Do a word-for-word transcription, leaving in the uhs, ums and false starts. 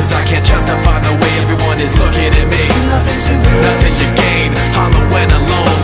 cause I can't justify the way everyone is looking at me. Nothing to lose, nothing to gain, hollow and alone.